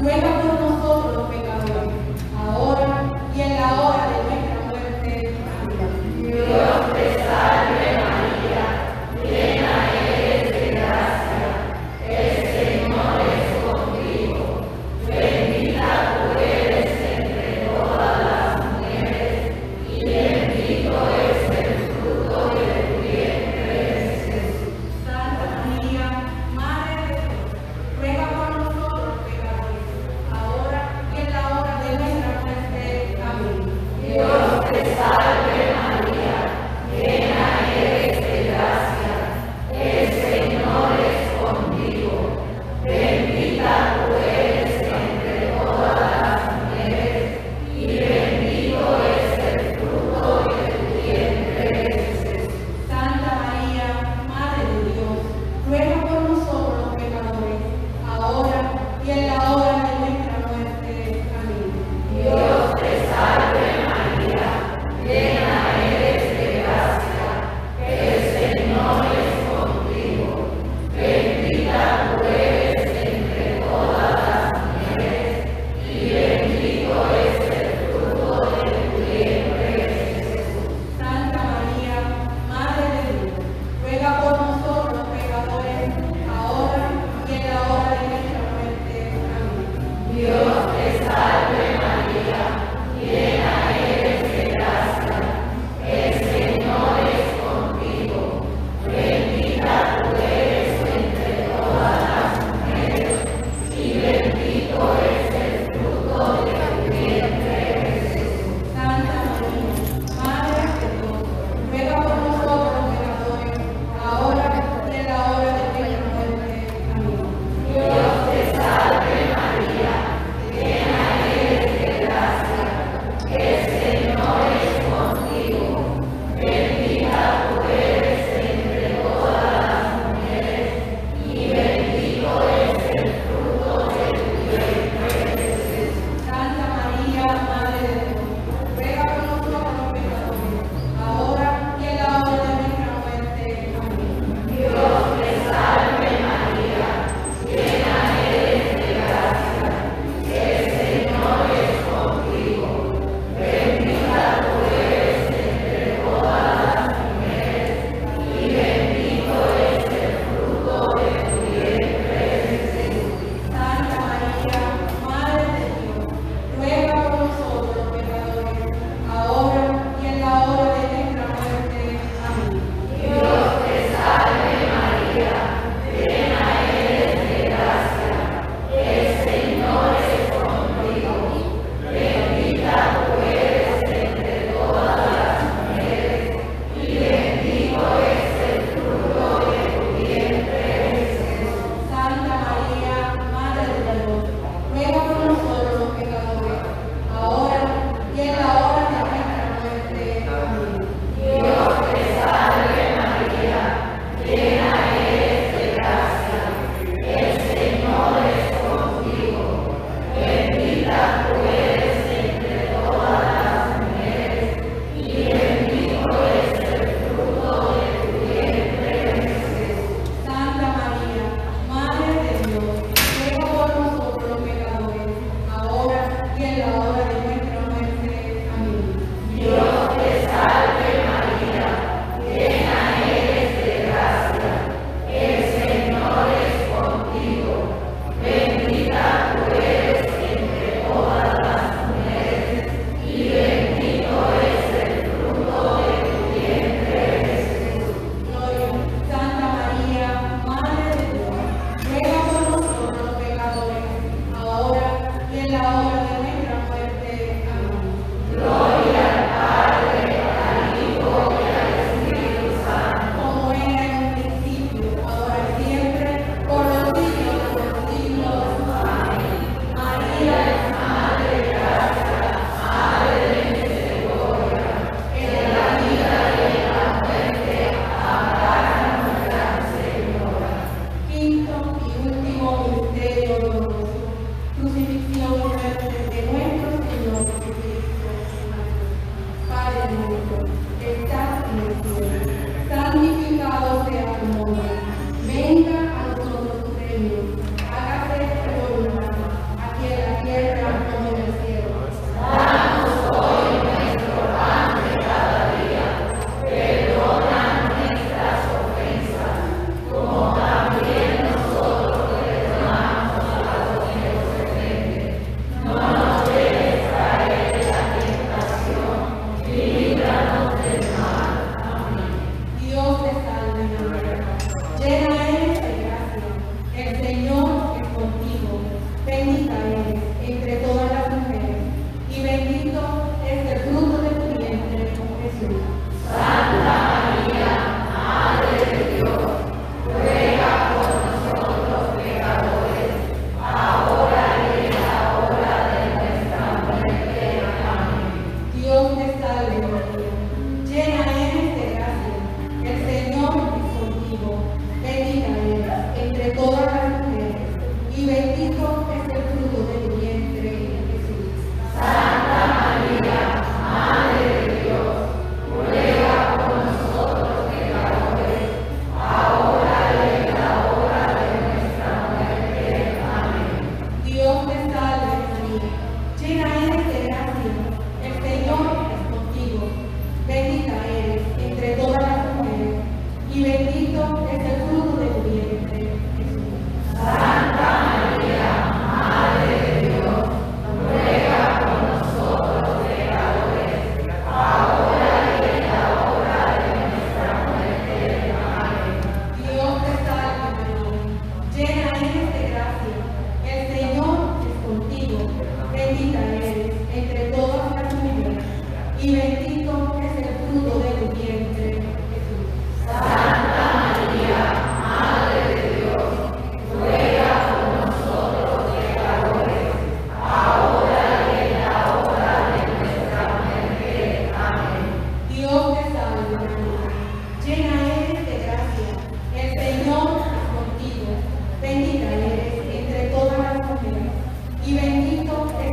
ruega por nosotros pecadores, ahora y en la hora de nuestra muerte. Amén. Dios te salve María, llena eres de gracia, el Señor es contigo, bendita tú eres entre todas las mujeres, y bendito es el fruto de tu vientre Jesús. Santa María, Madre de Dios, ruega por y último misterio doloroso, crucifixión.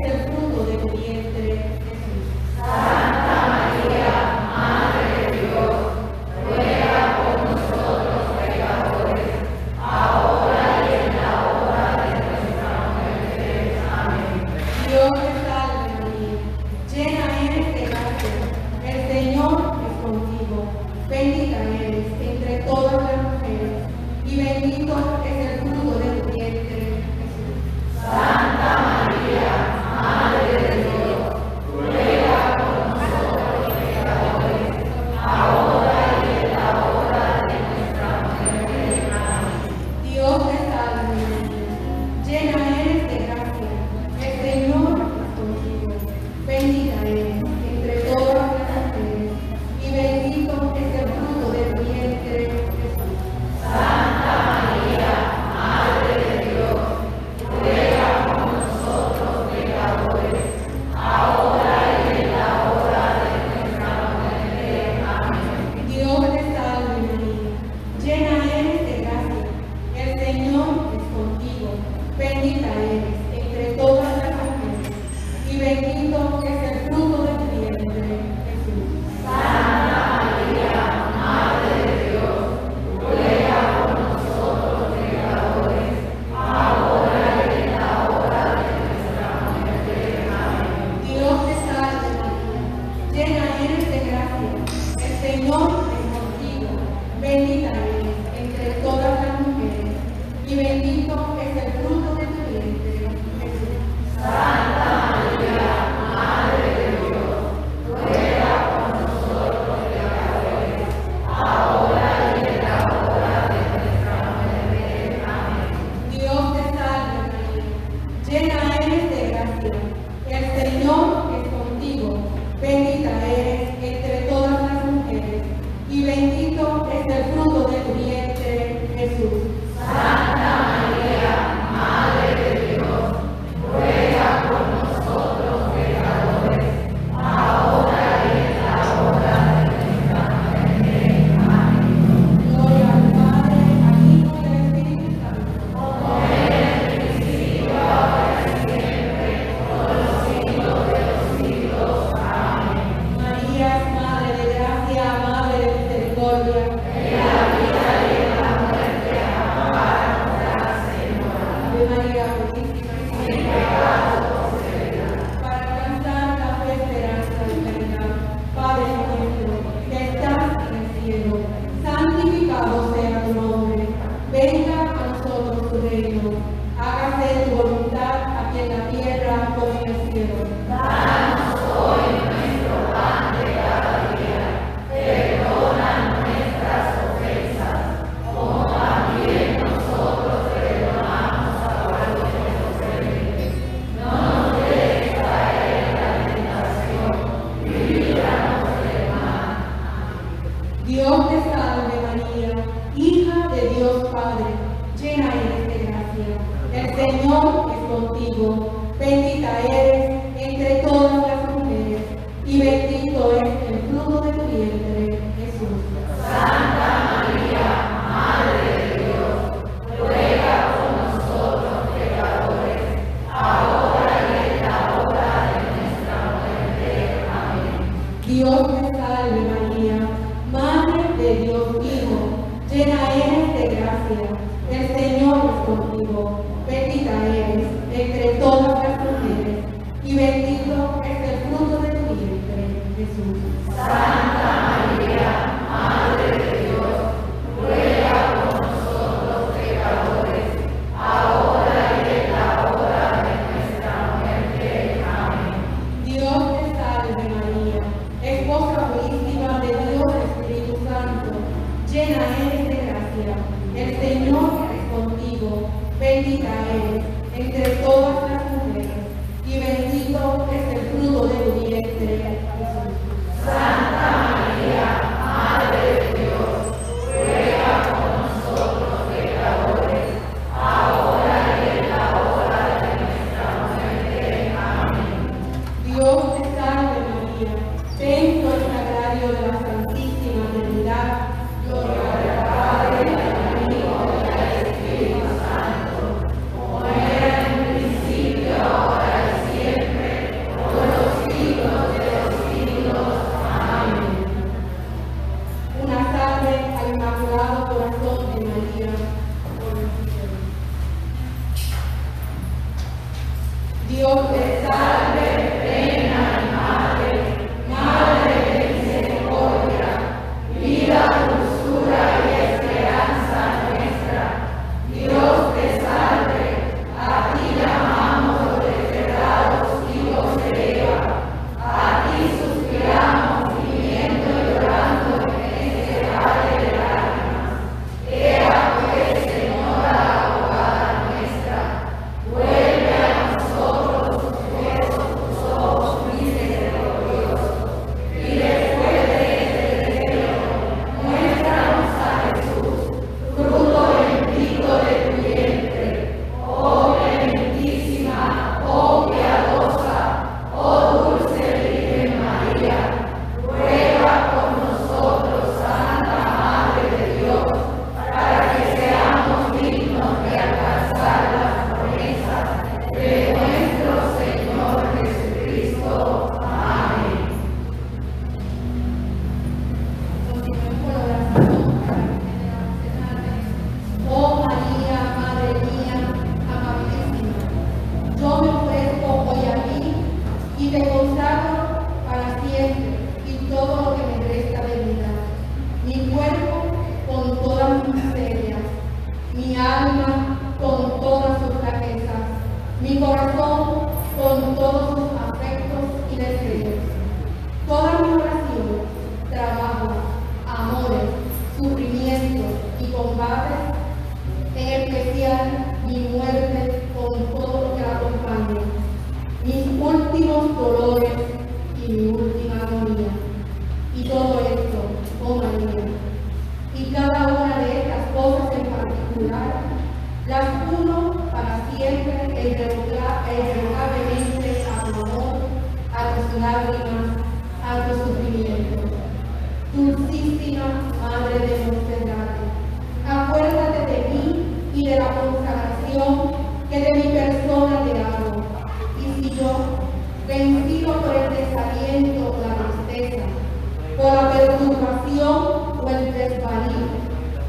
Siempre. vencido por el desaliento o la tristeza, por la perturbación o el desvarío,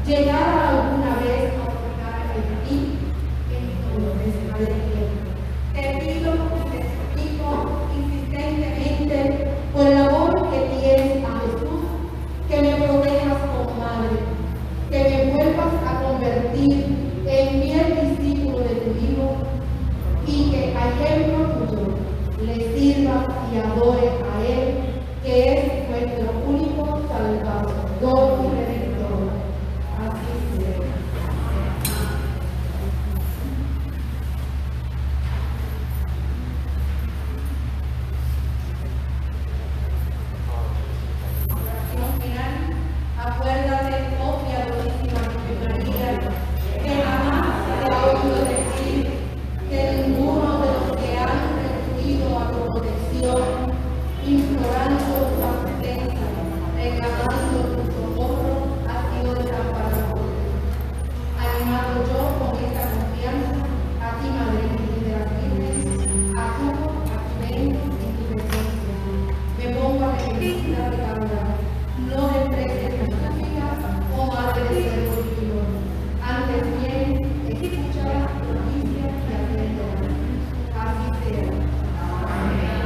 llegara alguna vez a tocar en ti, entonces te pido y te suplico insistentemente por el amor que tienes a Jesús, que me protejas como madre, que me vuelvas a convertir en fiel discípulo de tu Hijo y que a ejemplo tuyo le sirva y adore a Él, que es nuestro único Salvador y Redentor. Así sea. Oración final. Acuérdate, oh piadosísima Virgen María, que jamás te ha oído decir que ninguno de los que han recurrido a tu protección, implorando tu asistencia, reclamando tu socorro, ha sido desamparado. Animado yo con esta confianza, a ti, Madre de las Virgenes, acudo a tu reino en tu presencia. Me pongo a reverenciar de caridad, no desprecies mis súplicas, oh Madre de siervos vivos. Antes bien, escucha, propicia y atiéndela. Así sea. Amén.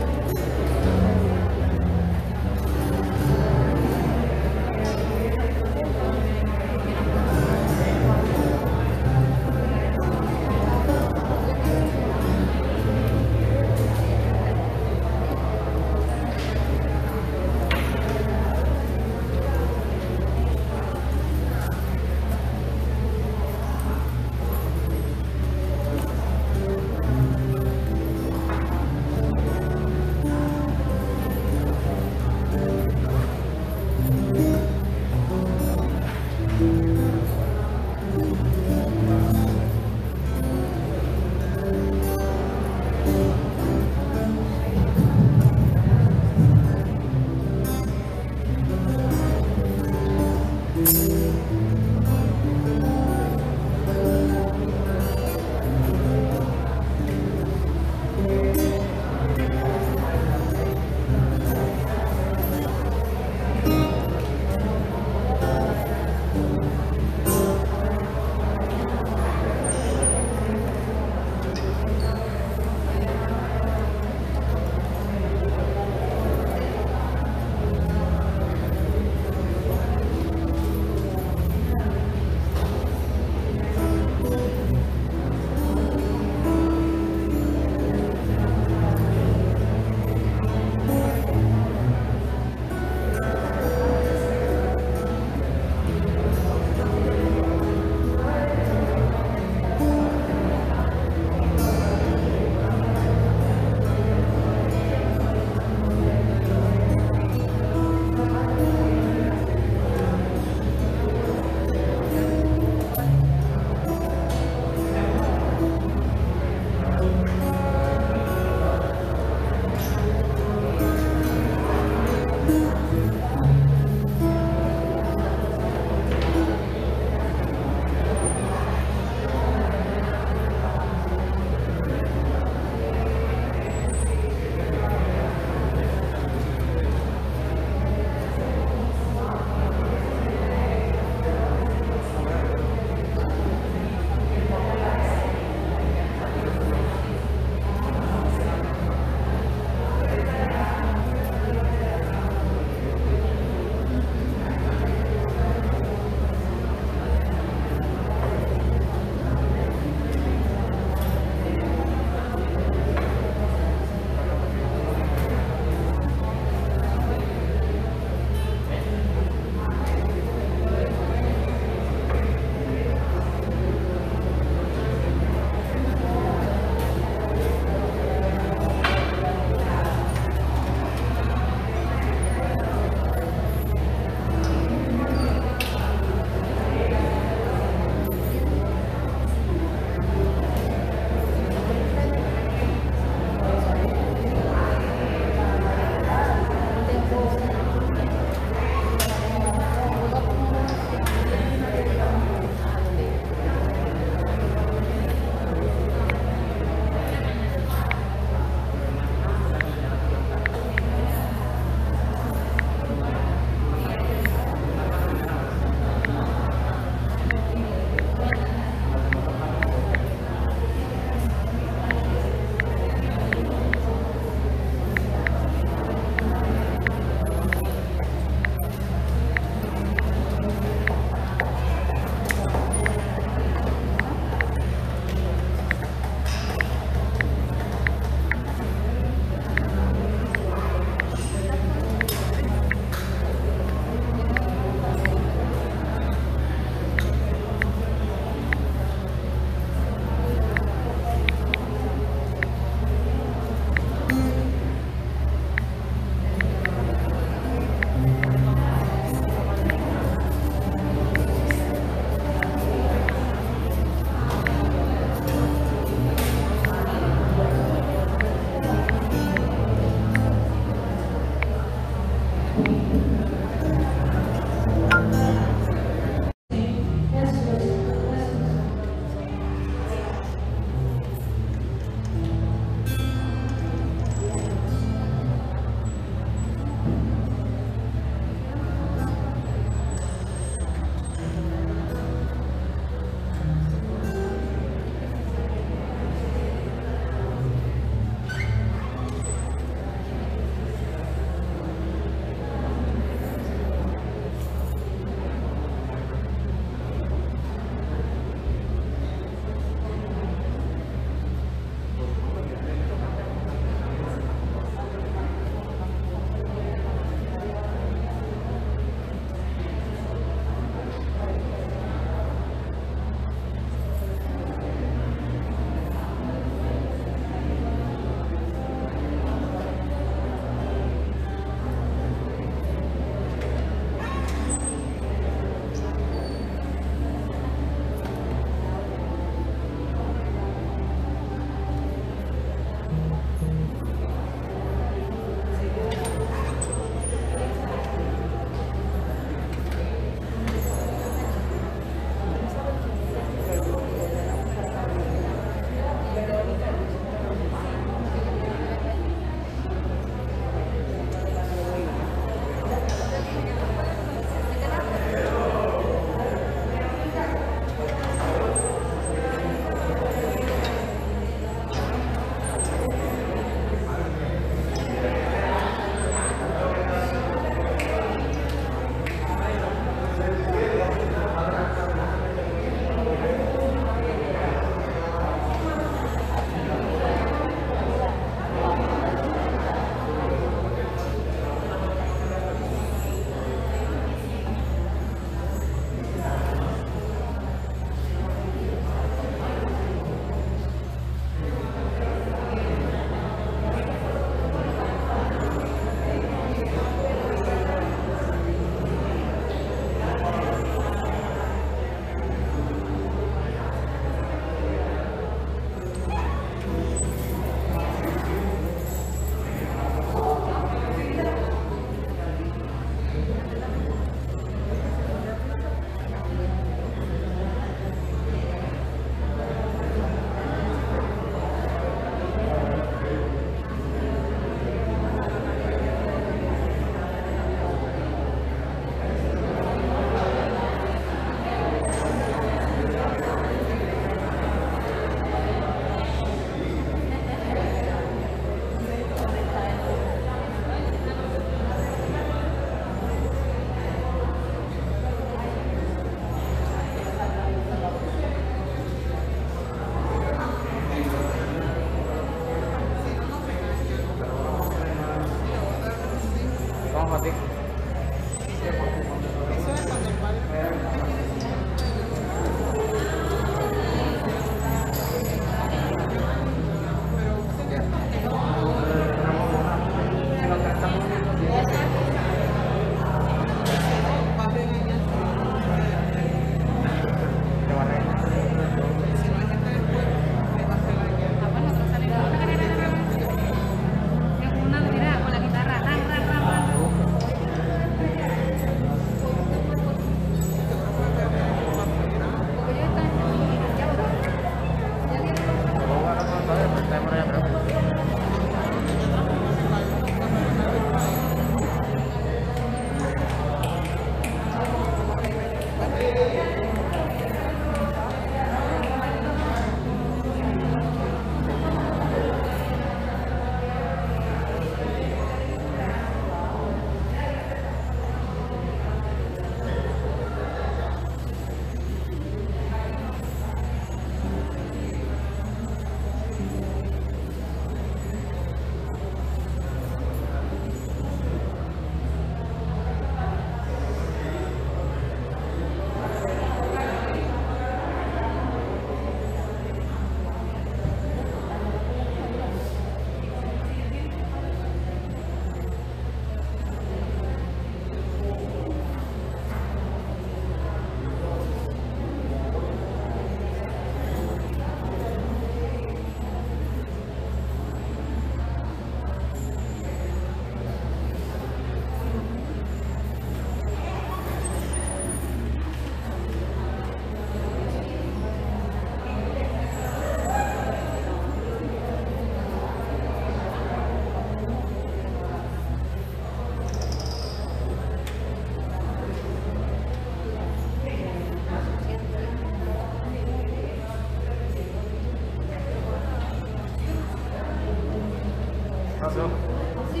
¿Qué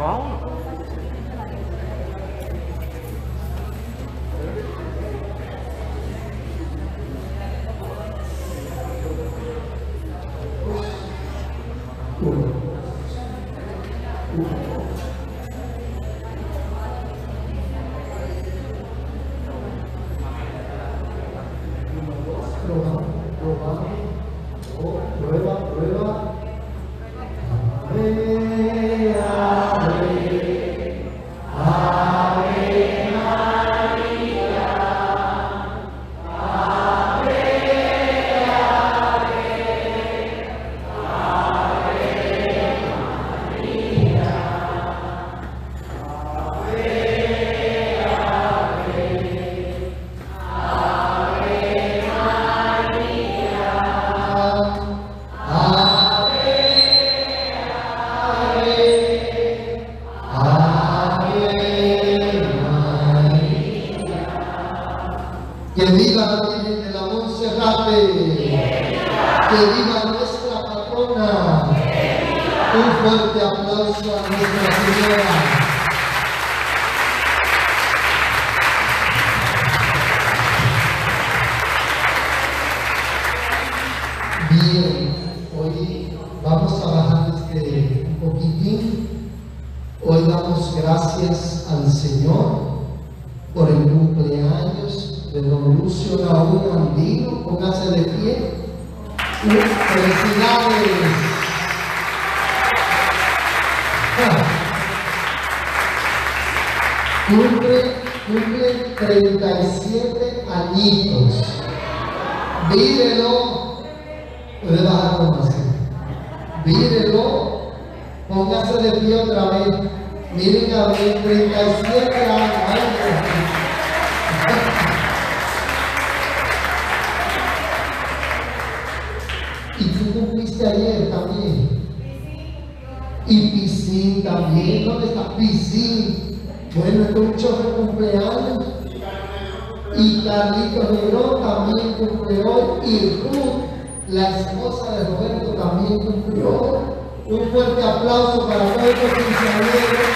va? Cumple 37 añitos. Vírelo. Puede bajar con así. Vírelo. Póngase de pie otra vez. Miren a ver, 37 años. Y tú cumpliste ayer también. Y Piscín también. ¿Dónde está Piscín? Bueno, es un choque cumpleaños. Y Carlitos Negrón también cumple hoy. Y Ruth, la esposa de Roberto, también cumple hoy. Un fuerte aplauso para nuestros quinceañeros.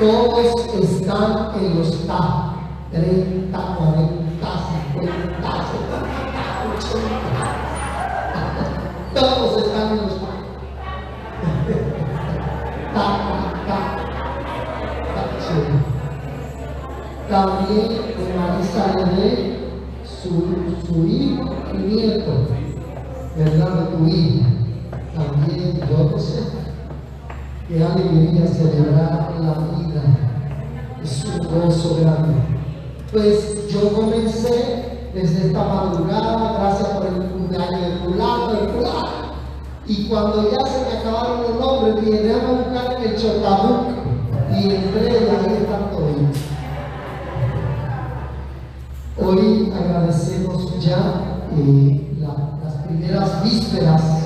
Todos están en los TAP. 30, 40, 50, 80. Todos están en los también de Marisa René, su hijo y nieto, Bernardo, tu hija, también 12, que alegría celebrar la vida, es un gozo grande. Pues yo comencé desde esta madrugada, gracias por el cumpleaños de fulano, y cuando ya se me acabaron los nombres, dije, déjame buscar en el Chotabuc, y entré y ahí están todos. Hoy agradecemos ya las primeras vísperas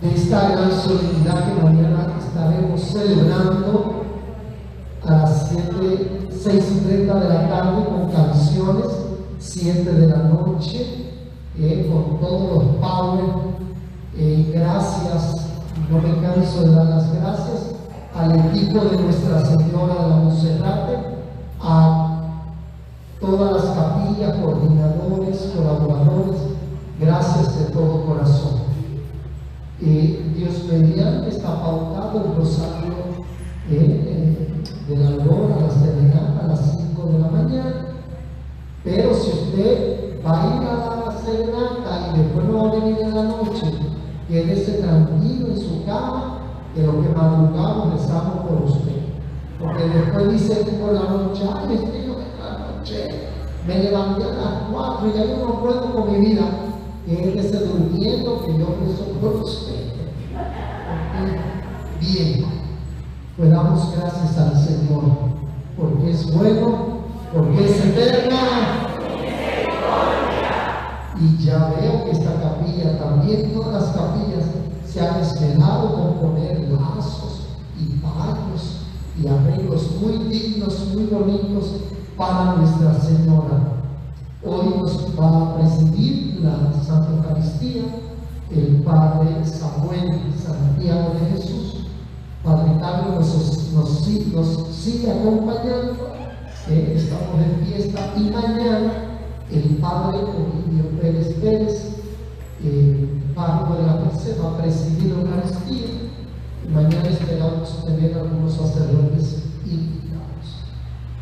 de esta gran solemnidad que mañana estaremos celebrando a las 6:30 de la tarde con canciones. 7 de la noche, con todos los padres, gracias, no me canso de dar las gracias al equipo de Nuestra Señora de la Monserrate, a todas las capillas, coordinadores, colaboradores, gracias de todo corazón. Dios mediante está pautado el rosario de la aurora a las serenata a las 5 de la mañana. Pero si usted va a ir a la serenata y después no va a venir en la noche, quédese tranquilo en su cama, que lo que madrugamos rezamos por usted. Porque después dice por la noche, ay, estoy en la noche, me levanté a las 4 y ya yo no puedo con mi vida. Quédese durmiendo, que yo rezo por usted. Bien, pues damos gracias al Señor, porque es bueno, porque es eterna. Y ya veo que esta capilla también, todas las capillas se han esmerado con poner lazos y paños y arreglos muy dignos, muy bonitos para Nuestra Señora. Hoy nos va a presidir la Santa Eucaristía el Padre Samuel Santiago de Jesús. Padre Carlos nos sigue acompañando, estamos en fiesta, y mañana el Padre Emilio Pérez Pérez, Paco de la PC, va a presidir la Eucaristía. Mañana esperamos tener algunos sacerdotes invitados.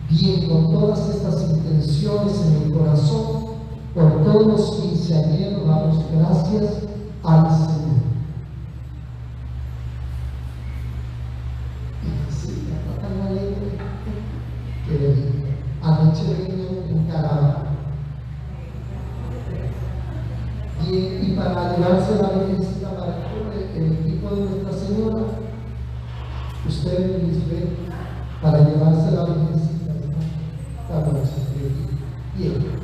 Bien, con todas estas intenciones en el corazón, por todos los quinceañeros damos gracias al Señor. Bien, y para llevarse la Virgencita para el equipo de Nuestra Señora, ustedes les ven para llevarse la Virgencita, ¿no? Bien.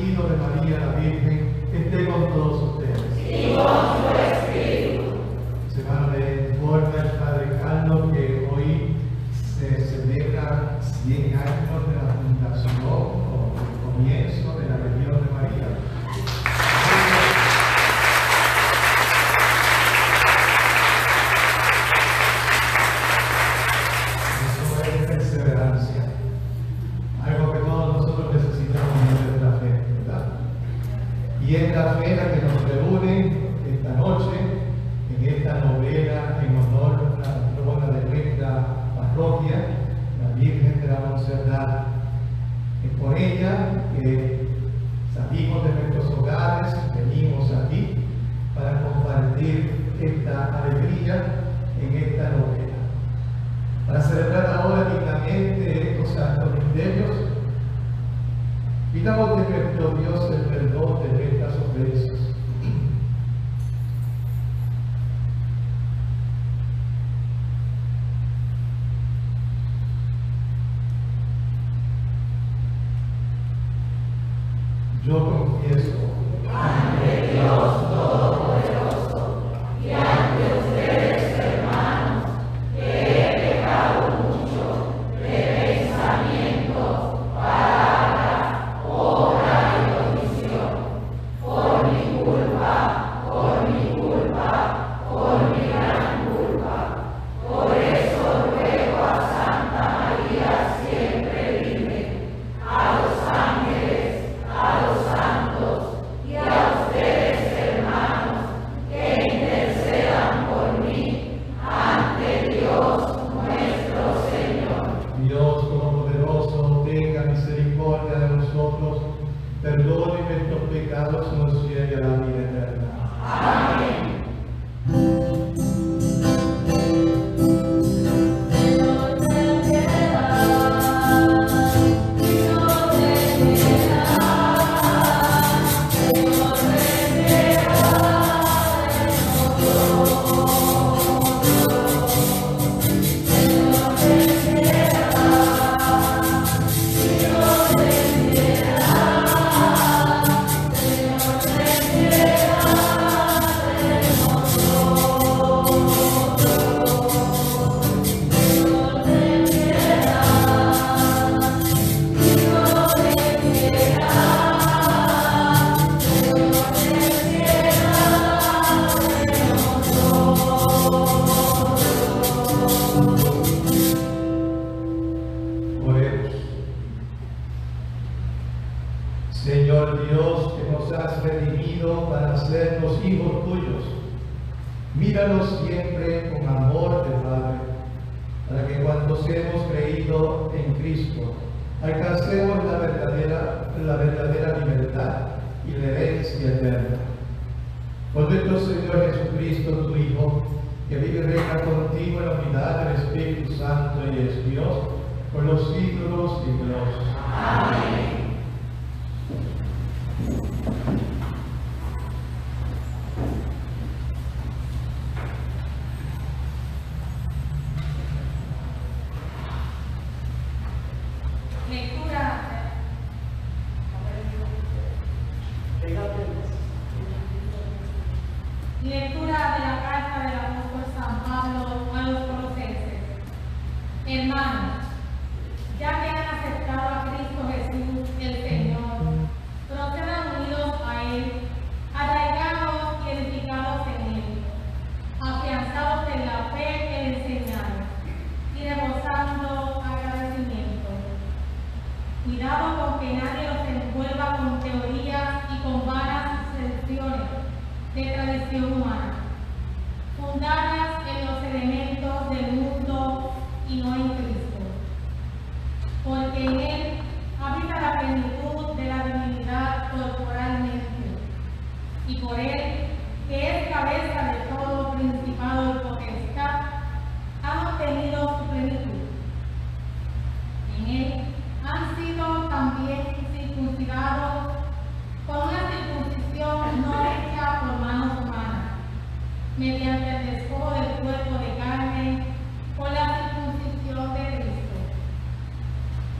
vestido de María la Virgen, esté con todos ustedes. Y con su espíritu. Se va a recordar el Padre Carlos que hoy se celebra 100 años de la fundación o el comienzo de la religión de María.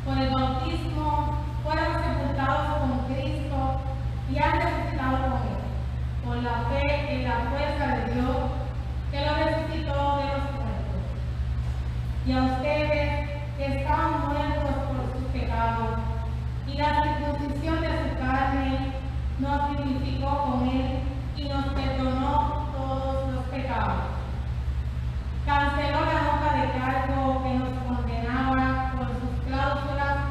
Por el bautismo La circuncisión de su carne nos vivificó con él y nos perdonó todos los pecados. Canceló la nota de cargo que nos condenaba por sus cláusulas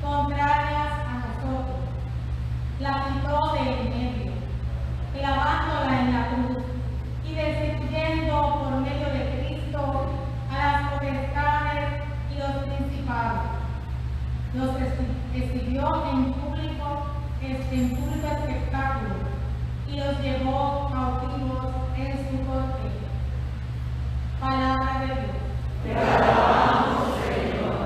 contrarias a nosotros. La quitó de en medio, clavándola en la cruz y destituyendo por medio de Cristo a las potestades y los principados. Los exhibió en público espectáculo y los llevó cautivos en su corte. Palabra de Dios. Te alabamos, Señor.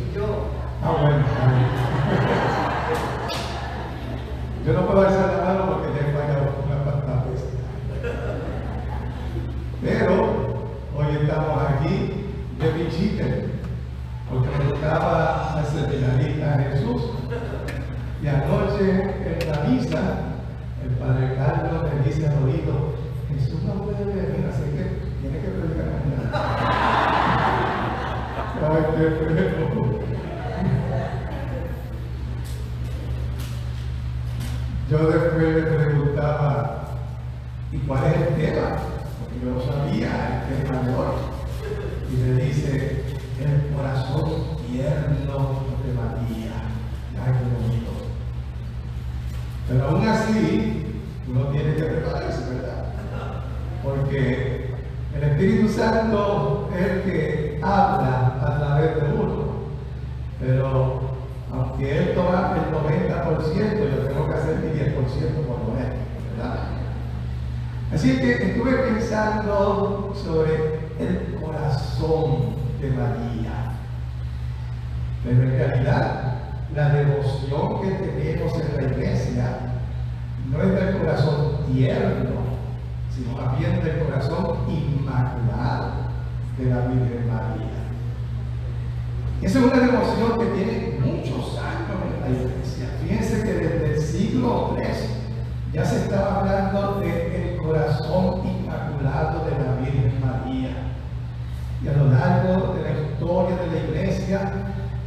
Y yo. Ah, bueno. Yo no puedo alzar la mano porque ya he fallado tantas veces. Pero hoy estamos aquí de visita, porque me gustaba la seminarista de Jesús. Y anoche en la misa, el padre Carlos me dice al oído: Jesús no puede venir, así que tiene que predicar mañana. Ay, qué feo. Yo después le preguntaba: ¿y cuál es el tema? Porque yo no sabía el tema de hoy. Y me dice: el corazón tierno de María. Ay, qué bonito. Pero aún así, uno tiene que prepararse, ¿verdad? Porque el Espíritu Santo es el que habla a través de uno. Pero aunque Él toma el 90%, yo tengo que hacer mi 10% por lo menos, ¿verdad? Así que estuve pensando sobre el corazón de María. Pero en realidad, la devoción que tenemos en la iglesia no es del corazón tierno, sino también del corazón inmaculado de la Virgen María. Esa es una devoción que tiene muchos años en la iglesia. Fíjense que desde el siglo III ya se estaba hablando del corazón inmaculado de la Virgen María. Y a lo largo de la historia de la iglesia,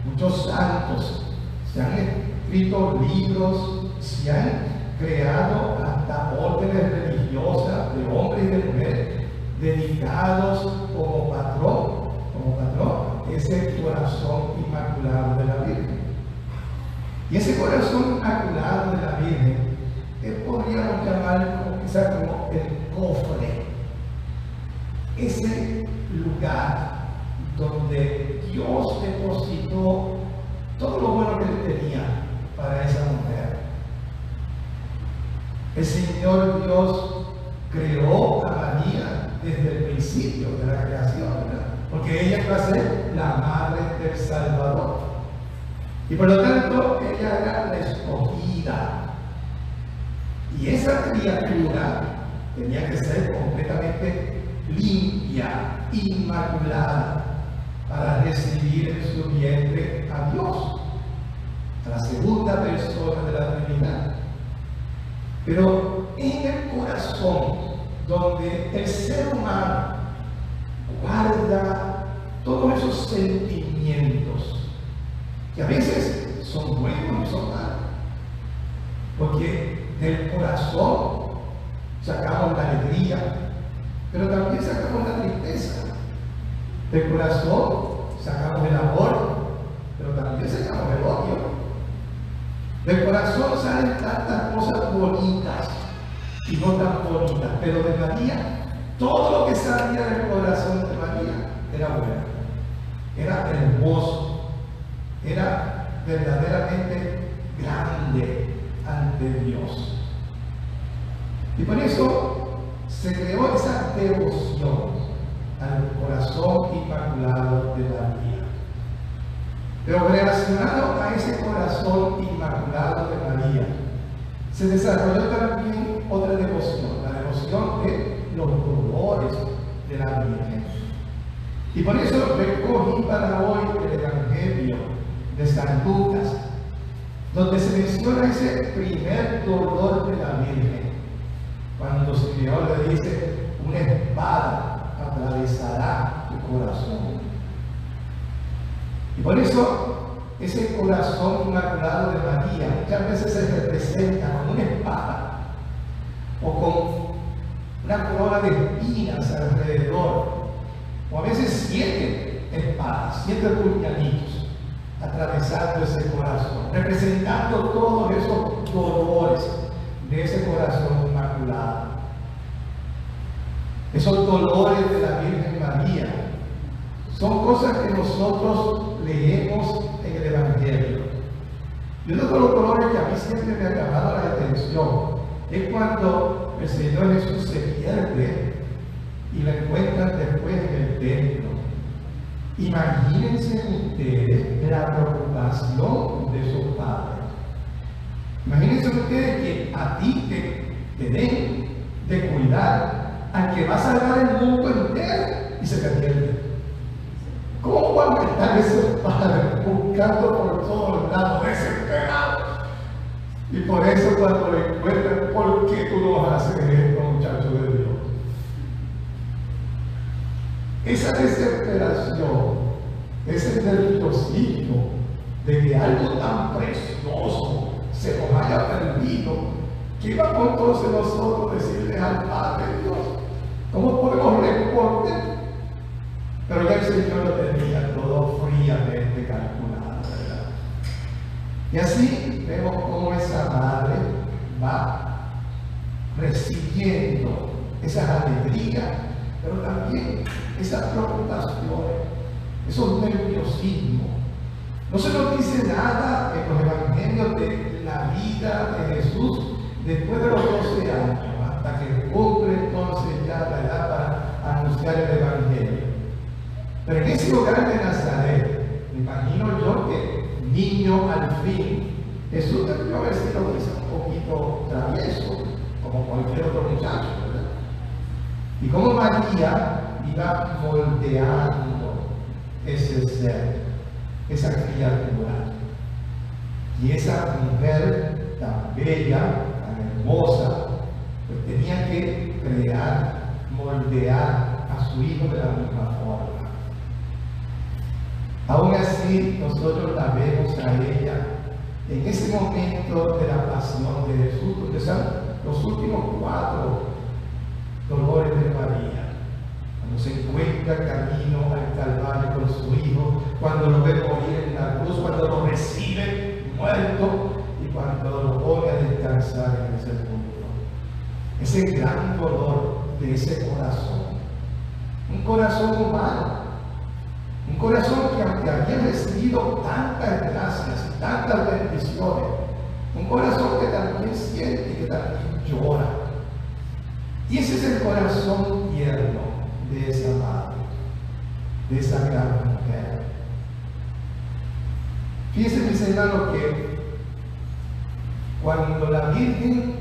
muchos santos se han escrito libros, se han creado hasta órdenes religiosas de hombres y de mujeres dedicados como patrón. Ese corazón inmaculado de la Virgen. Y ese corazón inmaculado de la Virgen podríamos llamarlo quizás como el cofre, ese lugar donde Dios depositó todo lo bueno que Él tenía para esa mujer. El Señor Dios creó a María desde el principio de la creación, ¿verdad? Porque ella iba a ser la madre del Salvador. Y por lo tanto, ella era la escogida. Y esa criatura tenía que ser completamente limpia, inmaculada, para recibir en su vientre a Dios, a la segunda persona de la Trinidad. Pero en el corazón, donde el ser humano guarda todos esos sentimientos que a veces son buenos y son malos, porque del corazón sacamos la alegría, pero también sacamos la tristeza. Del corazón sacamos el amor, pero también sacamos el odio. Del corazón salen tantas cosas bonitas y no tan bonitas, pero de María todo lo que salía del corazón de María era bueno, era hermoso, era verdaderamente grande ante Dios. Y por eso se creó esa devoción al corazón inmaculado de María. Pero relacionado a ese corazón inmaculado de María, se desarrolló también otra devoción, la devoción de los dolores de la Virgen. Y por eso recogí para hoy el Evangelio de San Lucas, donde se menciona ese primer dolor de la Virgen, cuando su Señor le dice: una espada atravesará tu corazón. Y por eso ese corazón inmaculado de María muchas veces se representa con una espada o con una corona de espinas alrededor, o a veces 7 espadas, 7 puñalitos atravesando ese corazón, representando todos esos dolores de ese corazón inmaculado, esos dolores de la Virgen María. Son cosas que nosotros leemos en el Evangelio. Y uno de los dolores que a mí siempre me ha llamado la atención es cuando el Señor Jesús se pierde y la encuentran después en el templo. Imagínense ustedes la preocupación de sus padres. Imagínense ustedes que a ti te den de cuidar al que va a salvar el mundo entero y se te pierde. ¿Cómo van a estar esos padres buscando por todos los lados, desesperados? Y por eso cuando lo encuentran, ¿por qué tú no vas a hacer esto, muchacho de Dios? Esa desesperación, ese nerviosismo de que algo tan precioso se nos haya perdido, ¿qué vamos entonces nosotros a decirles al Padre Dios? ¿Cómo podemos responder? Pero ya el Señor lo tenía todo fríamente calculado, ¿verdad? Y así vemos cómo esa madre va recibiendo esas alegrías, pero también esas preocupaciones, esos nerviosismos. No se nos dice nada en los evangelios de la vida de Jesús después de los 12 años, hasta que cumple entonces ya la edad para anunciar el evangelio. Pero en ese lugar de Nazaret, me imagino yo que niño al fin, Jesús debió haber sido quizás un poquito travieso, como cualquier otro muchacho, ¿verdad? Y como María iba moldeando ese ser, esa criatura, y esa mujer tan bella, tan hermosa, pues tenía que crear, moldear a su hijo de la misma forma. Aún así, nosotros la vemos a ella en ese momento de la pasión de Jesús, porque son los últimos 4 dolores de María. Cuando se encuentra camino al Calvario con su hijo, cuando lo ve morir en la cruz, cuando lo recibe muerto y cuando lo pone a descansar en ese mundo. Ese gran dolor de ese corazón, un corazón humano. Un corazón que aunque había recibido tantas gracias y tantas bendiciones, un corazón que también siente y que también llora. Y ese es el corazón tierno de esa madre, de esa gran mujer. Fíjense, mis hermanos, que cuando la Virgen,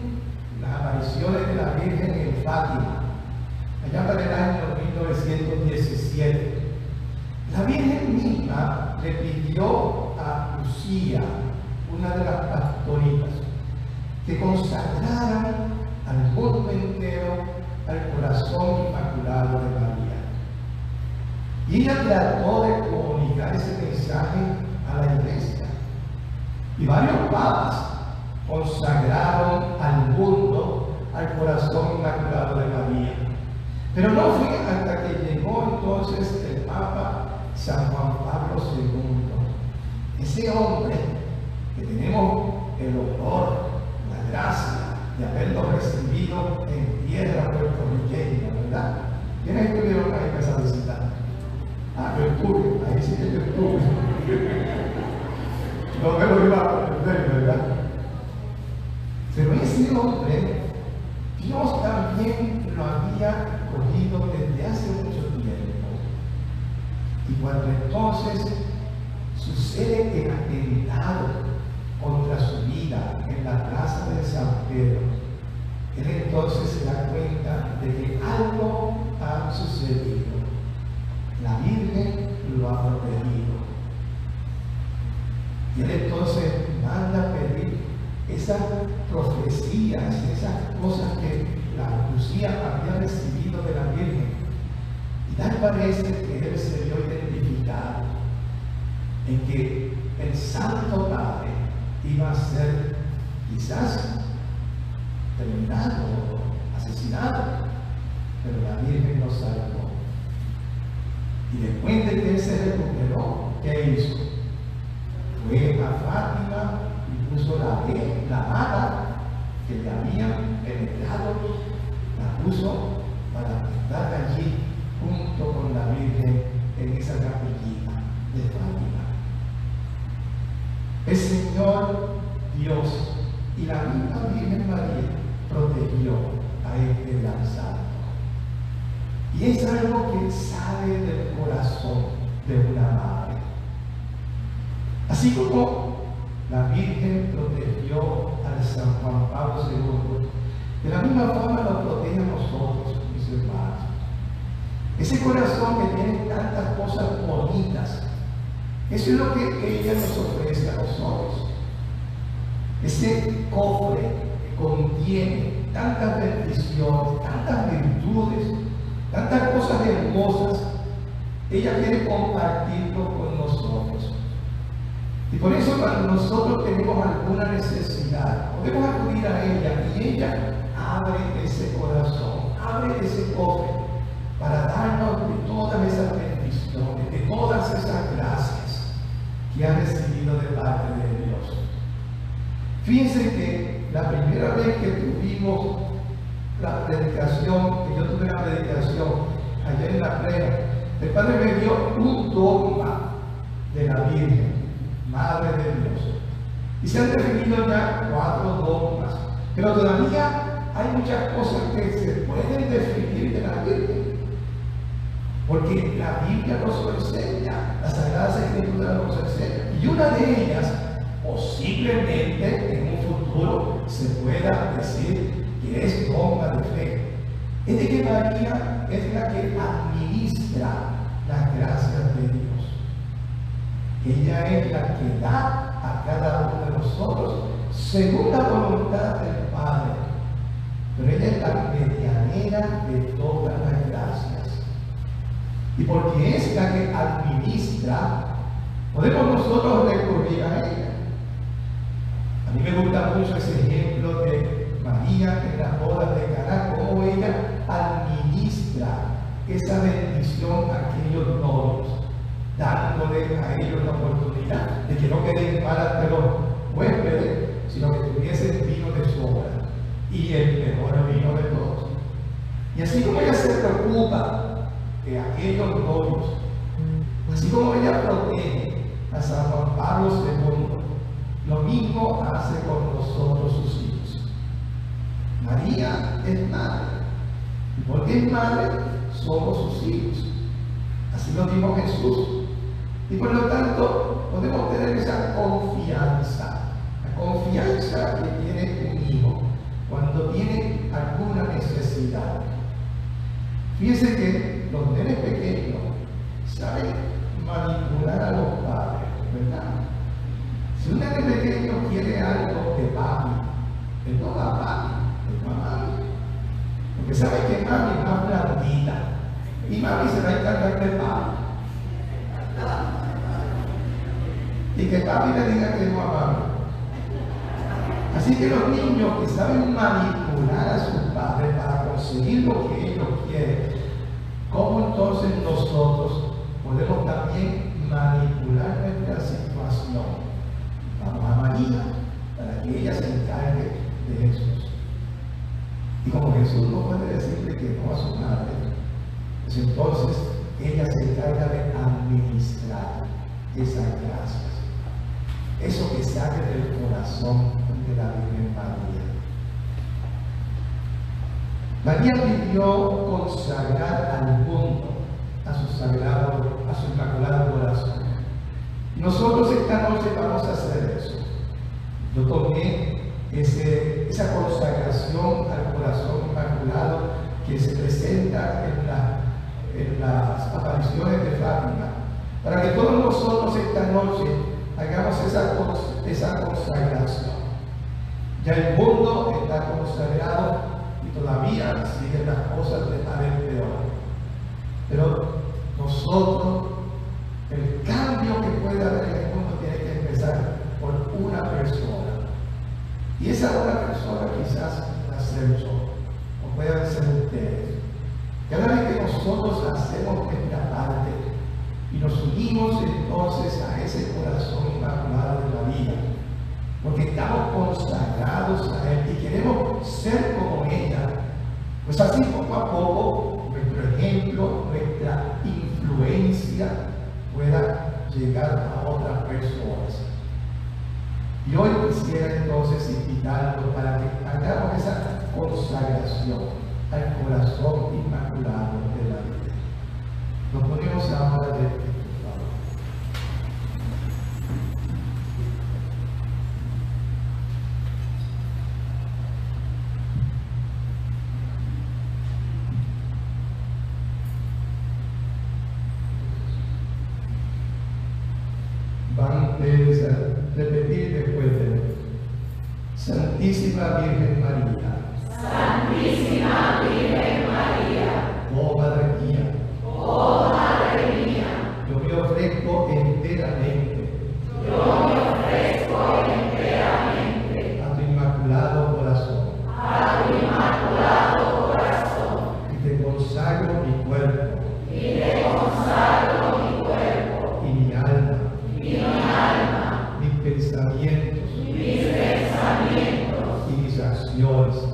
las apariciones de la Virgen en Fátima, allá para el año 1917, la Virgen misma le pidió a Lucía, una de las pastoritas, que consagrara al mundo entero al corazón inmaculado de María. Y ella trató de comunicar ese mensaje a la iglesia. Y varios papas consagraron al mundo al corazón inmaculado de María. Pero no fue hasta que llegó entonces el Papa San Juan Pablo II, ese hombre que tenemos el honor, la gracia de haberlo recibido en tierra puertorriqueña, ¿verdad? ¿Quiénes estuvieron ahí para esa visita? Ah, yo estuve, ahí sí que yo estuve. No me lo iba a perder, ¿verdad? Pero ese hombre, Dios también lo había cogido desde hace mucho tiempo. Y cuando entonces sucede el atentado contra su vida en la plaza de San Pedro, él entonces se da cuenta de que algo ha sucedido. La Virgen lo ha protegido. Y él entonces manda a pedir esas profecías, esas cosas que la Lucía había recibido de la Virgen. Y tal parece que él se vio identificado en que el Santo Padre iba a ser quizás terminado o asesinado, pero la Virgen lo salvó. Y después de que él se recuperó, ¿qué hizo? Fue a Fátima y puso la vara que le habían penetrado, la puso para estar allí junto con la Virgen en esa capillita de Fátima. El Señor Dios y la misma Virgen María protegió a este gran santo. Y es algo que sale del corazón de una madre. Así como la Virgen protegió al Pablo II, de la misma forma nos protege a nosotros, mis hermanos. Ese corazón que tiene tantas cosas bonitas, eso es lo que ella nos ofrece a nosotros. Ese cofre que contiene tantas bendiciones, tantas virtudes, tantas cosas hermosas, ella quiere compartirlo con nosotros. Y por eso cuando nosotros tenemos alguna necesidad, podemos acudir a ella y ella abre ese corazón, abre ese cofre para darnos de todas esas bendiciones, de todas esas gracias que ha recibido de parte de Dios. Fíjense que la primera vez que tuvimos la predicación, que yo tuve la predicación allá en la plena, el Padre me dio un dogma de la Virgen, Madre de Dios. Y se han definido ya 4 dogmas, pero todavía hay muchas cosas que se pueden definir de la Virgen, porque la Biblia nos enseña, las Sagradas Escrituras nos enseñan, y una de ellas posiblemente en un futuro se pueda decir que es dogma de fe. Es de que María es la que administra las gracias de Dios. Ella es la que da a cada uno de nosotros según la voluntad del Padre. Pero ella es la medianera de todas las gracias. Y porque es la que administra, podemos nosotros recurrir a ella. A mí me gusta mucho ese ejemplo de María en las bodas de Caná, cómo ella administra esa bendición a aquellos novios, dándole a ellos la oportunidad de que no queden mal ante los huéspedes, sino que tuviesen vino de sobra y el mejor vino de todos. Y así como ella se preocupa de aquellos novios, así como ella protege a San Juan Pablo II, lo mismo hace con nosotros sus hijos. María es madre, y porque es madre, somos sus hijos. Así lo dijo Jesús. Y por lo tanto, podemos tener esa confianza, la confianza que tiene un hijo cuando tiene alguna necesidad. Fíjense que los nenes pequeños saben manipular a los padres, ¿verdad? Si un nene pequeño quiere algo de papi, él no da papi. Porque sabe que mami es más blandita y mami se va a encargar de papi. Y que papi le diga que no a mami. Así que los niños que saben manipular a sus padres para conseguir lo que ellos quieren, ¿cómo entonces nosotros podemos también manipular nuestra situación? Vamos a María para que ella se encargue de eso. Y como Jesús no puede decirle que no a su madre, pues entonces ella se encarga de administrar esas gracias, eso que sale del corazón de la Virgen María. María pidió consagrar al mundo a su sagrado, a su inmaculado corazón. Nosotros esta noche vamos a hacer eso. Yo tomé esa consagración al corazón inmaculado que se presenta en las apariciones de Fátima, para que todos nosotros esta noche hagamos esa consagración. Ya el mundo está consagrado y todavía siguen las cosas de mal en peor, pero nosotros, el cambio que pueda haber en el mundo tiene que empezar por una persona. Y esa otra persona quizás la ser yo, o puedan ser ustedes. Cada vez que nosotros hacemos nuestra parte y nos unimos entonces a ese corazón inmaculado de la vida, porque estamos consagrados a él y queremos ser como ella, pues así poco a poco nuestro ejemplo, nuestra influencia pueda llegar a otras personas. Y hoy quisiera entonces invitarlos para que hagamos esa consagración al corazón inmaculado de la vida. Nos ponemos ahora de pie, por favor. grandeza, repetid después de mí. Santísima Virgen María. Santísima Virgen María. Oh Madre mía. Oh Madre mía. Yo me ofrezco enteramente. Yo me ofrezco enteramente. A tu inmaculado corazón. A tu inmaculado corazón. Y te consagro mi cuerpo. Y te consagro mi cuerpo. Y mi alma. Y mi alma. Mis pensamientos. Mis pensamientos. Y mis acciones.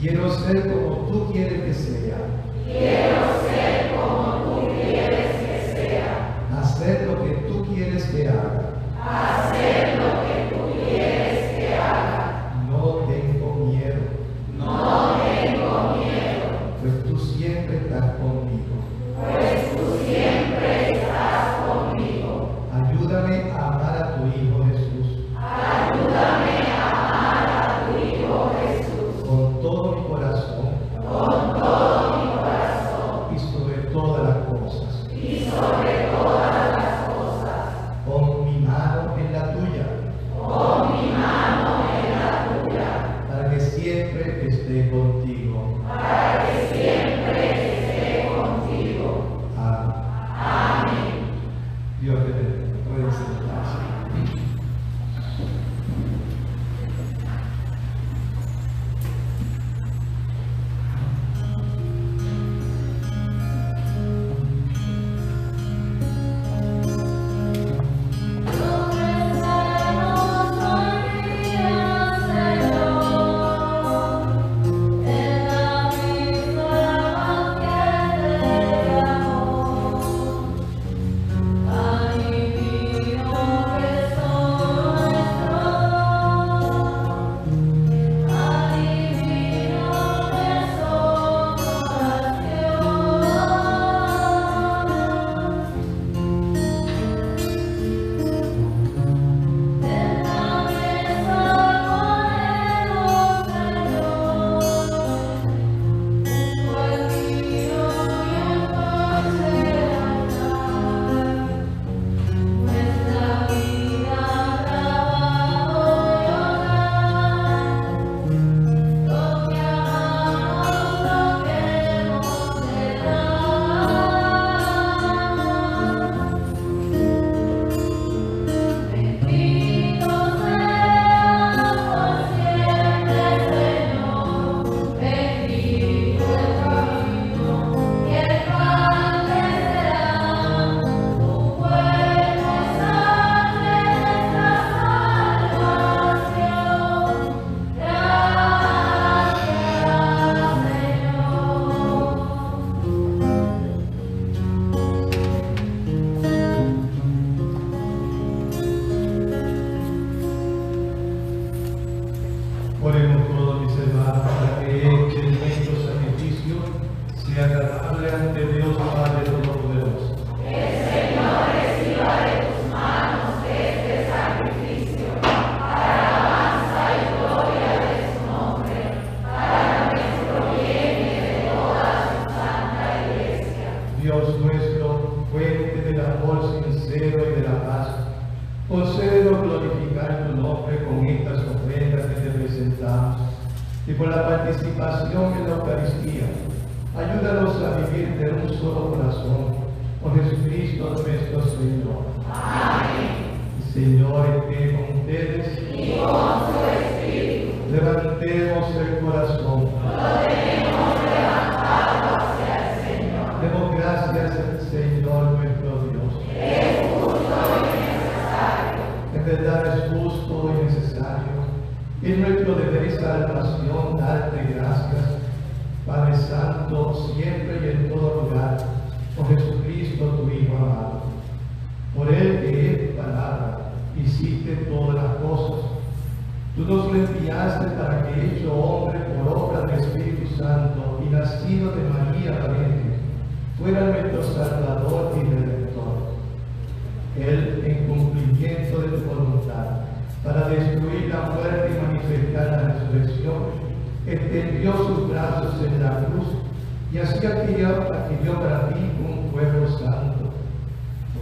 Quiero ser como tú quieres que sea. Quiero ser como tú quieres que sea. Hacer lo que tú quieres que haga. Hacer lo que tú quieres que haga. No tengo miedo. No tengo miedo. Pues tú siempre estás conmigo. Pues tú siempre estás conmigo. Ayúdame a amar a tu Hijo Jesús. Ayúdame.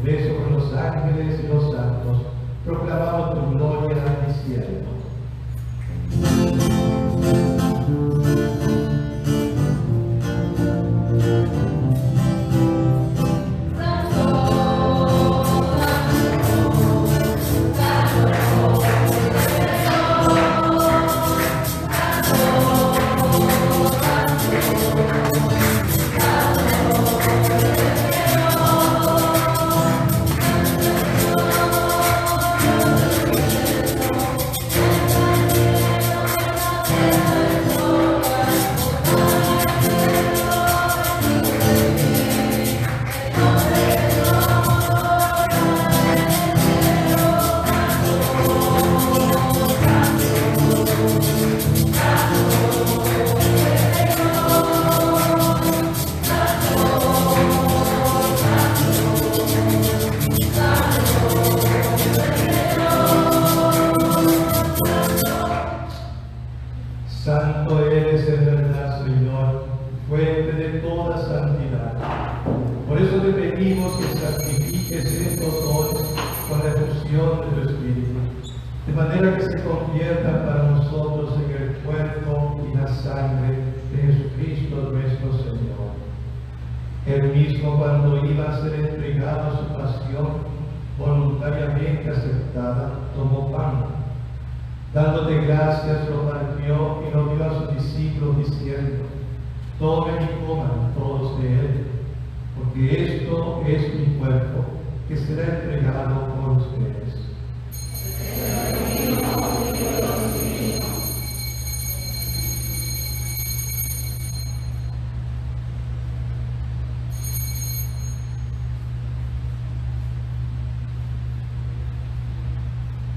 Por eso con los ángeles y los santos proclamamos tu gloria al cielo.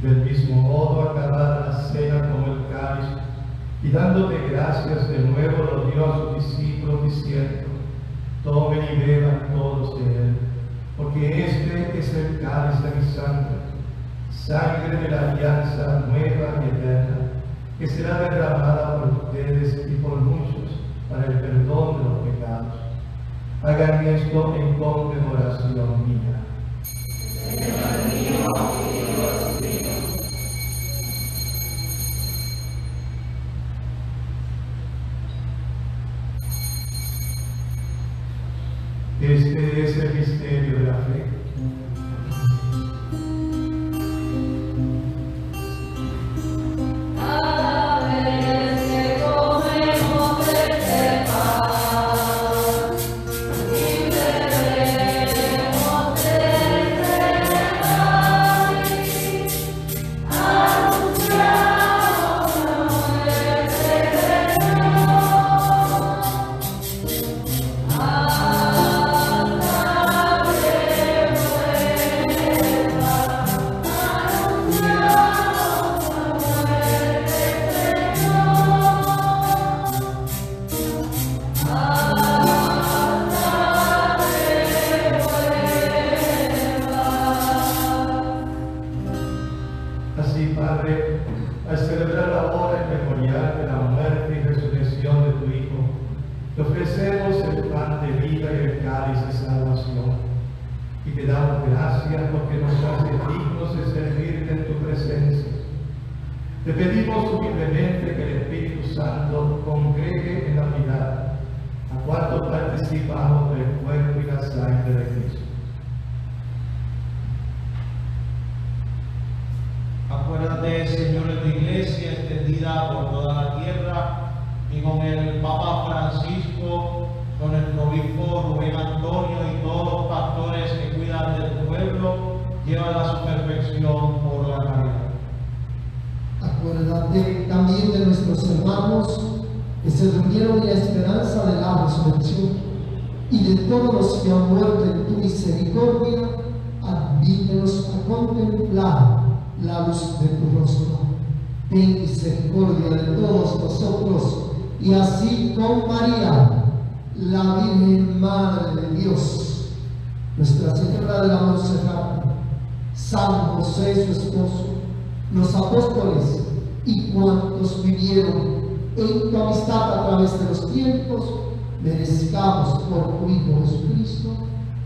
Del mismo modo, acabada la cena como el cáliz, y dándote gracias de nuevo lo dio a sus discípulos diciendo: tomen y beban todos de él, porque este es el cáliz de mi sangre, sangre de la alianza nueva y eterna, que será derramada por ustedes y por muchos para el perdón de los pecados. Hagan esto en conmemoración mía. Este es el misterio de la fe.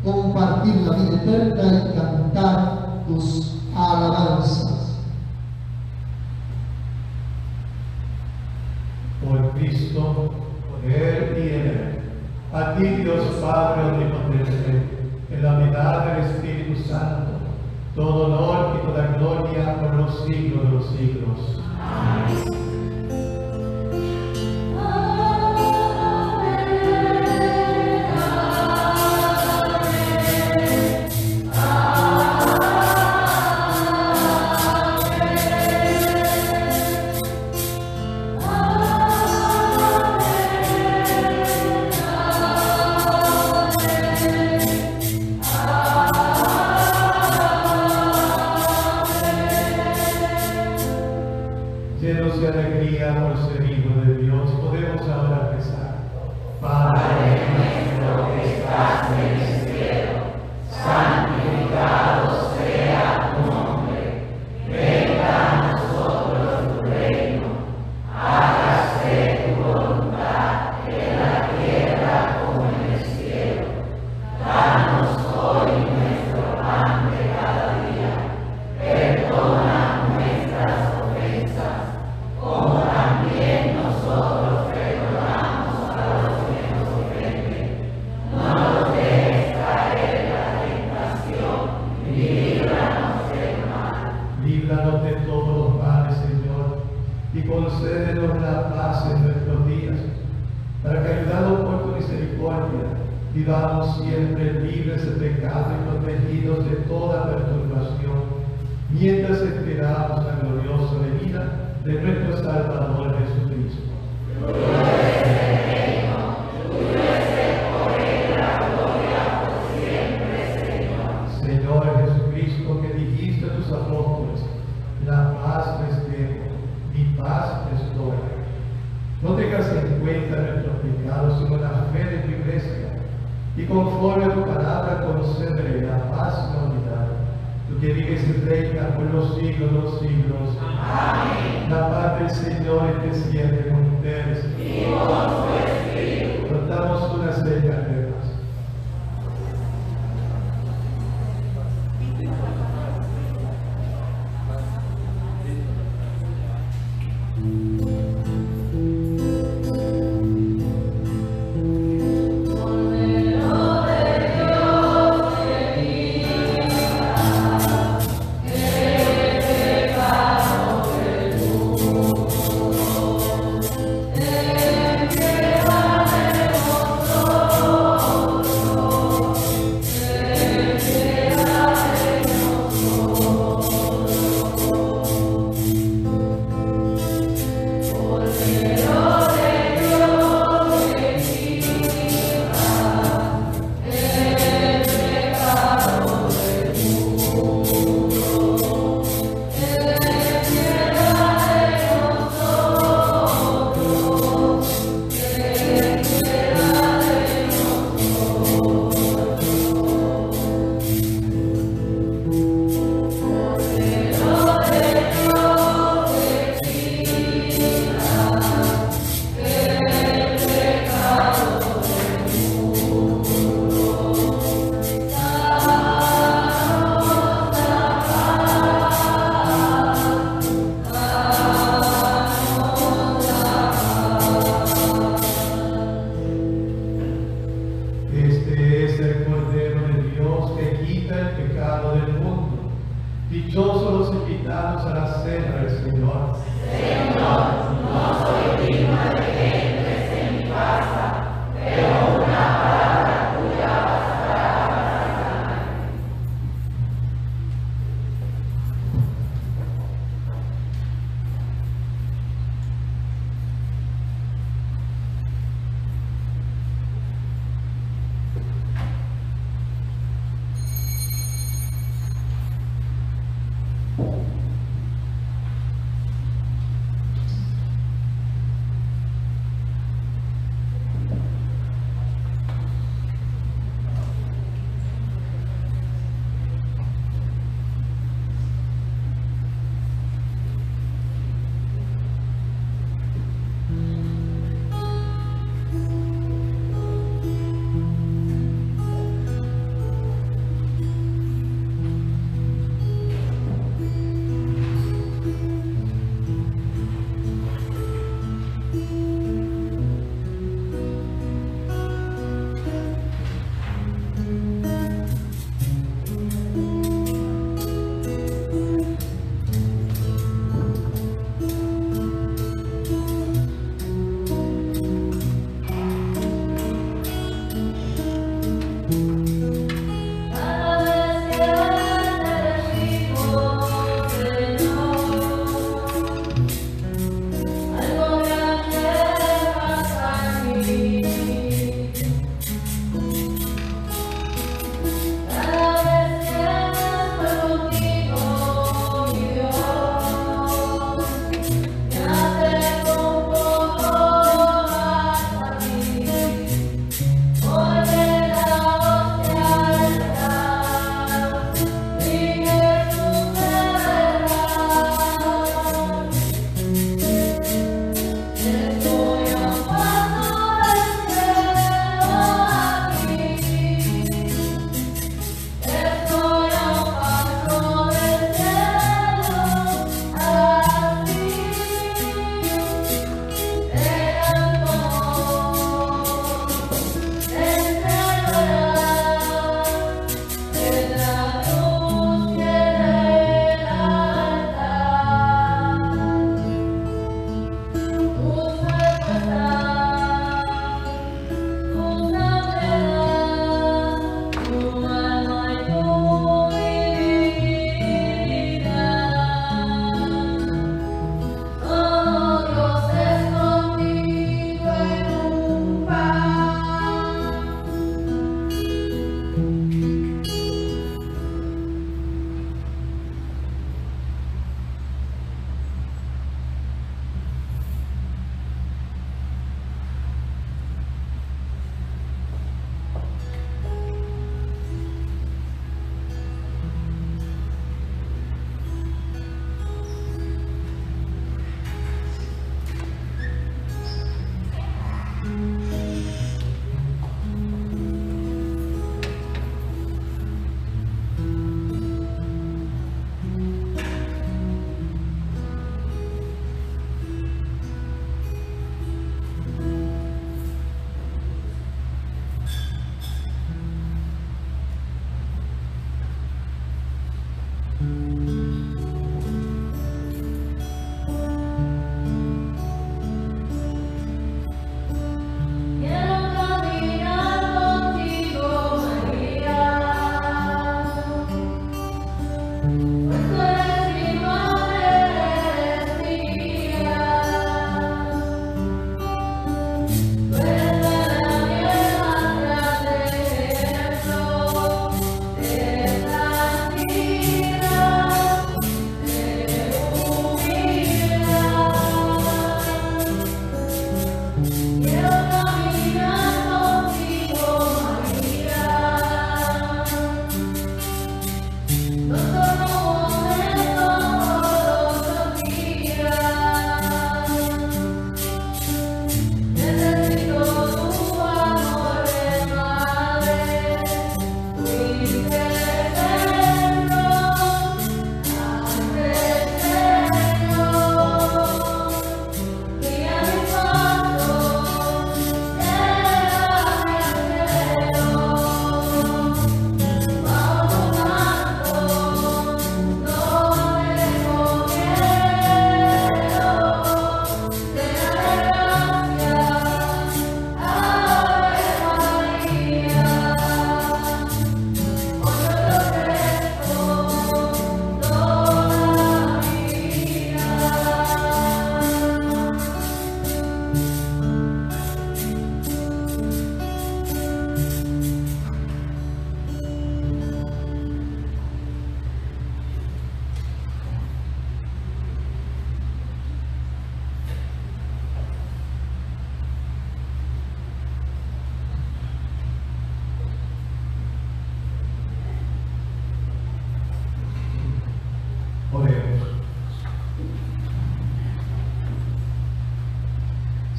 compartir la vida eterna y cantar tus alabanzas. Por Cristo, por Él y en Él, a ti Dios Padre omnipotente, en la unidad del Espíritu Santo, todo honor y toda gloria por los siglos de los siglos. Amén.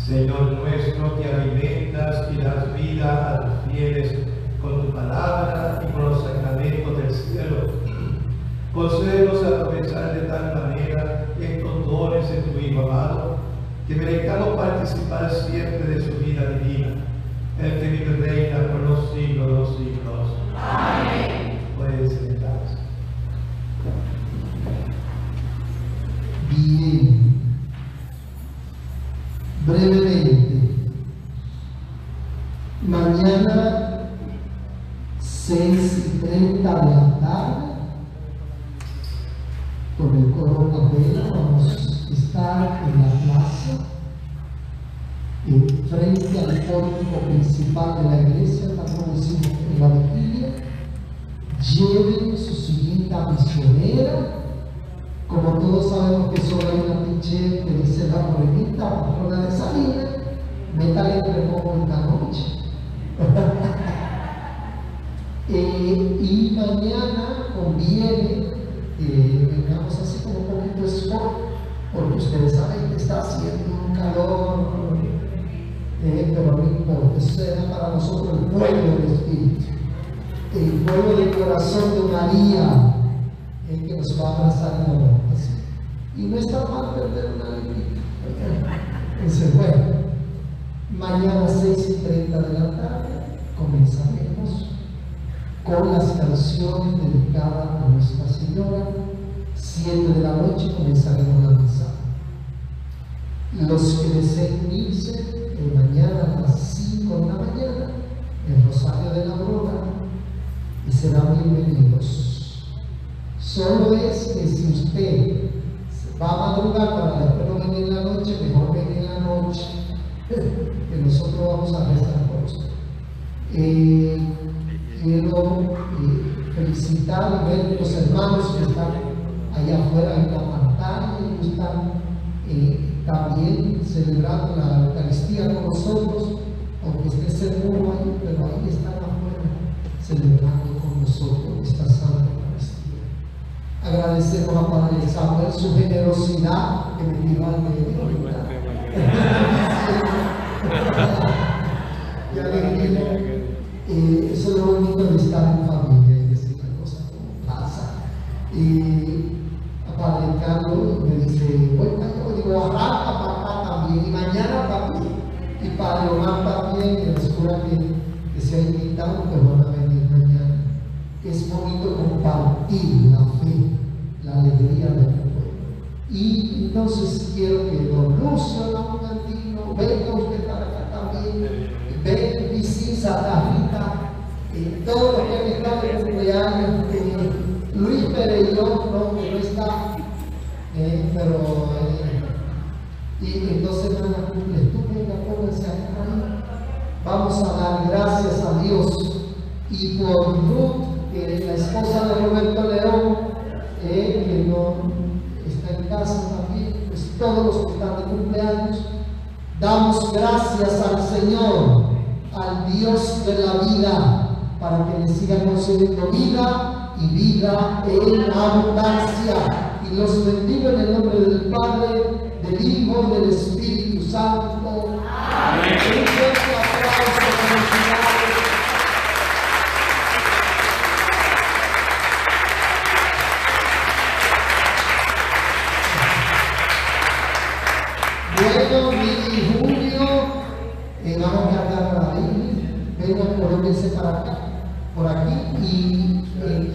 Señor nuestro, que alimentas y das vida a tus fieles con tu palabra y con los sacramentos del cielo, concédenos a aprovechar de tal manera estos dones de tu Hijo amado, que merezcamos participar siempre de su vida divina, el que vive reina por los siglos de los siglos. Amén. Pueden sentarse. Bien. Brevemente, mañana 6:30 de la tarde, por el coro Capela, vamos a estar en la plaza, frente al pórtico principal de la iglesia, como decimos en la vigilia. Lleven su sillita misionera. Como todos sabemos que solo hay una pinche que dice la morenita, patrona de Salinas, métale el remojo esta noche. Y mañana conviene que vengamos así como un poquito de sport, porque ustedes saben que está haciendo un calor, pero no importa, eso era para nosotros el pueblo del Espíritu, el pueblo del corazón de María, el que nos va a abrazar en la noche. Y no está mal perder una alegría. Ese fue. Mañana 6:30 de la tarde comenzaremos con las canciones dedicadas a Nuestra Señora. 7 de la noche comenzaremos la misa. Los que deseen irse, mañana a las 5 de la mañana, el Rosario de la Aurora, y serán bienvenidos. Solo es que si usted va a madrugar para después no venir en la noche, mejor venir en la noche, que nosotros vamos a rezar por usted. Quiero felicitar y ver los hermanos que están allá afuera en la pantalla y que están también celebrando la Eucaristía con nosotros, aunque esté seguro ahí, pero ahí están afuera celebrando con nosotros esta santa. Agradecemos a Padre Samuel su generosidad, que me dio al medio. Eso es lo bonito de estar en familia y decir las cosas como pasa. A Padre Carlos me dice, bueno, yo digo, arranca papá también, y mañana también, y Padre Omar también, que les jura que se ha invitado, que van a venir mañana. Es bonito compartir la fe, la alegría del pueblo. Y entonces quiero que don Lucio Lamontino venga usted para acá también, venga Bicis, Satanita, todos los que están de cumpleaños, Luis Pereyón, no, que no está, pero y entonces hermana, tú venga, pónganse acá. Vamos a dar gracias a Dios y por Ruth, la esposa de Roberto León, que no está en casa también, pues todos los que están de cumpleaños, damos gracias al Señor, al Dios de la vida, para que le siga concediendo vida y vida en abundancia. Y los bendigo en el nombre del Padre, del Hijo y del Espíritu Santo. Amén. Para acá, por aquí, y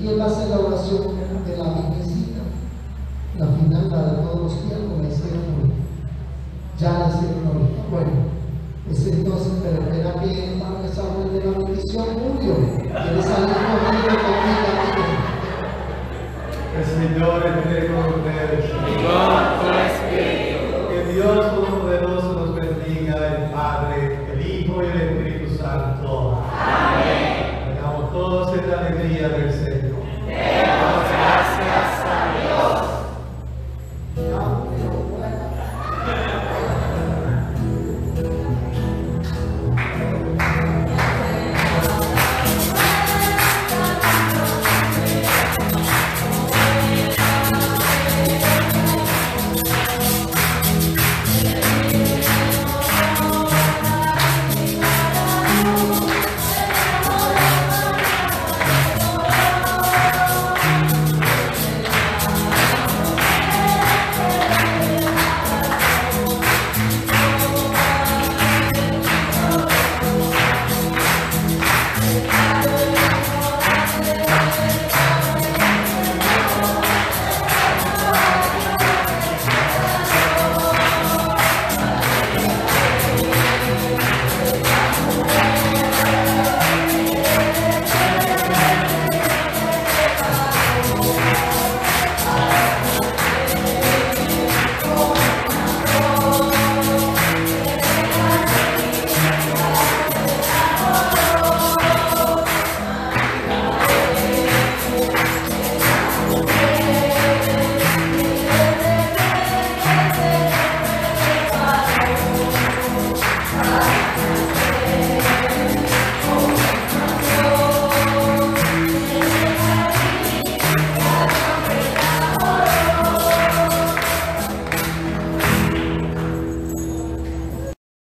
quién va a hacer la oración de la Virgencita, la final de todos los tiempos, la hicieron, ya la hicieron ahorita. Bueno, es entonces, pero espera que para que salga de la bendición, Julio, quiere salir conmigo conmigo. El Señor esté con ustedes.